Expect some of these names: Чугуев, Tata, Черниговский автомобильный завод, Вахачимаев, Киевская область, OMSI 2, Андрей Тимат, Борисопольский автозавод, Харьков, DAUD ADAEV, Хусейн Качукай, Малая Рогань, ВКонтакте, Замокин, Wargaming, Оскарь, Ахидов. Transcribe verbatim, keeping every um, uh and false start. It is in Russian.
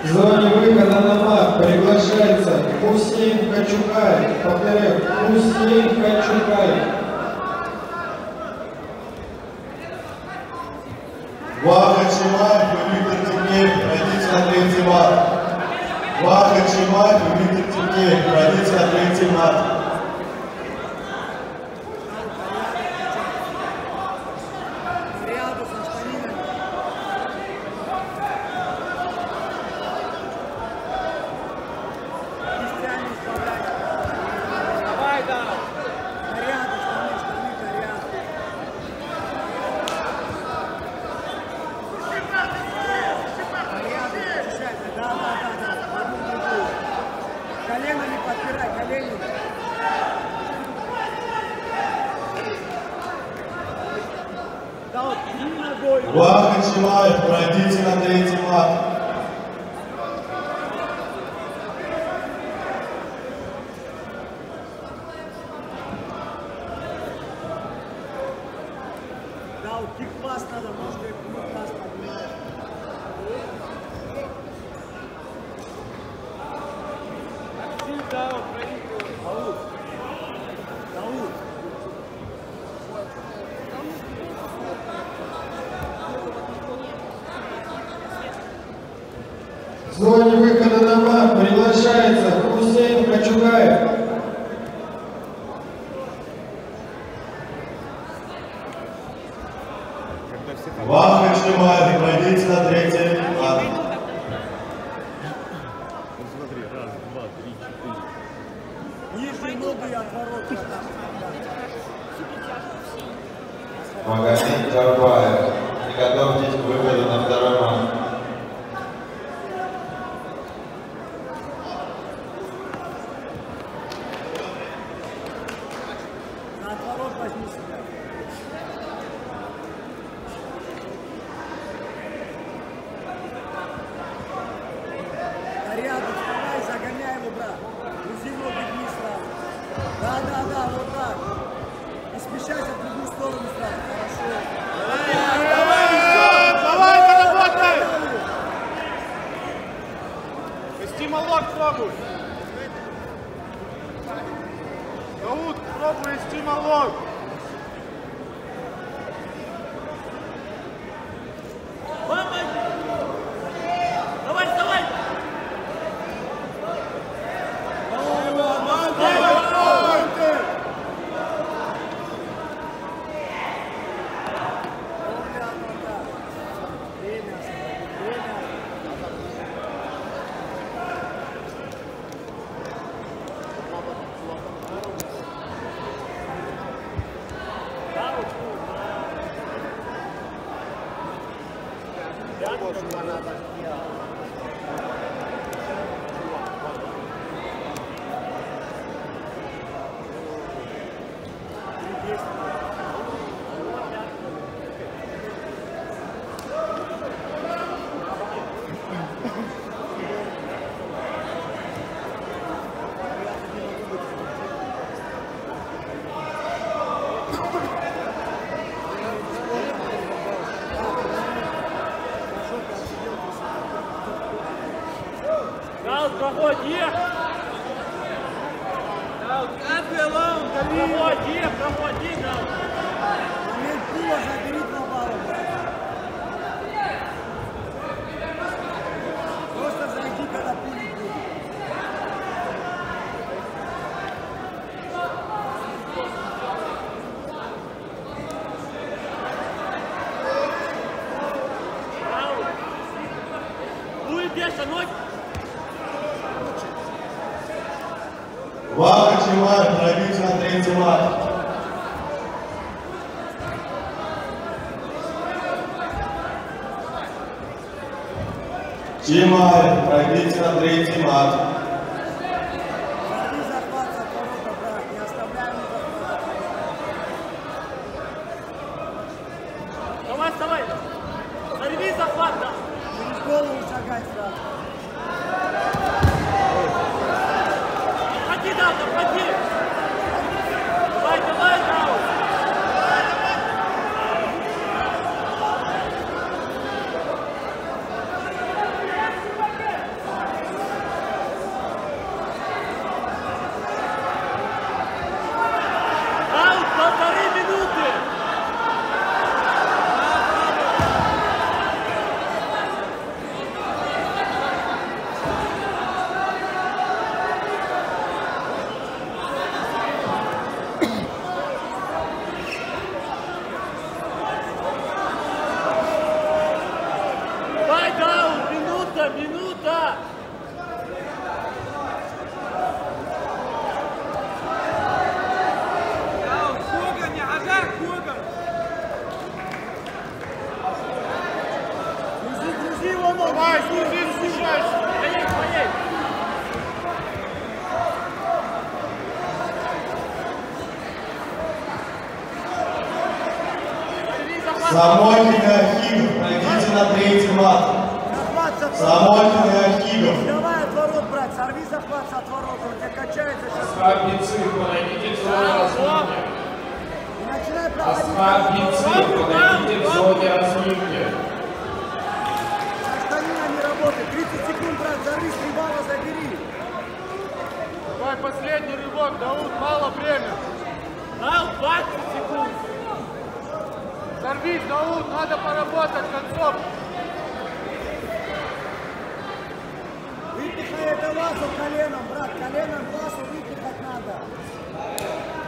В зоне выхода на мат приглашается Хусейн Качукай. Повторяю, Хусейн Качукай. Вахачимай Виктор Тимеев, родитель Андрей Тимат. Вахачимай Виктор Тимеев, родитель Андрей Тимат. Вахачимаев, пройдите на третий мат. Да, у них пас надо, может быть, у пас надо. Актив, да, Украина. Ауд. Ауд. В зоне выхода на мат приглашается Хусейн Качукаев. Вахачимаев, пройдите на третий мат. Ну смотри, раз, два, три, четыре. Ниже ноги от ворот. Магазин Карбаев. Приготовьтесь к выходу на второй мат. Рядом вставай, загоняй его, брат. Вези его вниз сразу. Да, да, да, вот так. Не смещайся в другую сторону сразу. Хорошо. Давай, давай, еще! Давай, поработай! Пусти молок, пробуй. Дауд, пробуй, пусти молок. Вахачимаев, пробить на третий мат. Чимаев, пробить на третий мат. Давай, вставай! Зарви захват! Через голову шагай сразу! Минута, минута! Давай, служи, служай! Поедь, поедь! Замокин и Ахидов, пройдите на третий мат. Замокин и Ахидов. Давай отворот, брат, сорви захват с отворота, у тебя качается сейчас. Оскарь, подойдите в зону разминки. Оскарь, подойдите в зоне разминки. тридцать секунд, брат, зарви, три балла забери. Давай последний рывок, Дауд, мало время. Дал двадцать секунд. Зарви, Дауд, надо поработать концом. Выпихай это вазу коленом, брат, коленом вазу выпихать надо.